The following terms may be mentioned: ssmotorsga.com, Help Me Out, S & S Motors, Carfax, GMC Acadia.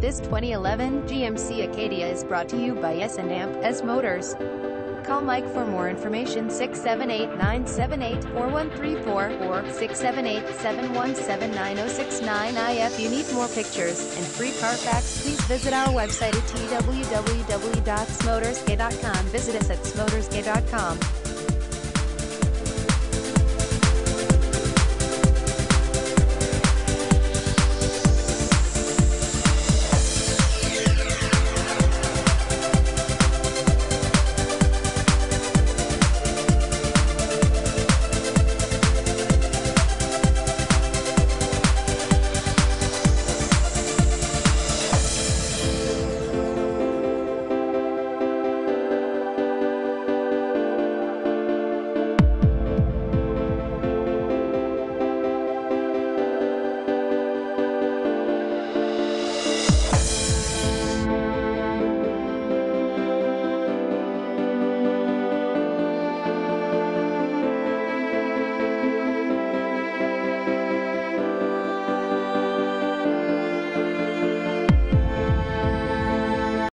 This 2011 GMC Acadia is brought to you by S and S Motors. Call Mike for more information 678-978-4134 or 678-717-9069. If you need more pictures and free Carfax, please visit our website at www.smotorsga.com. Visit us at smotorsga.com.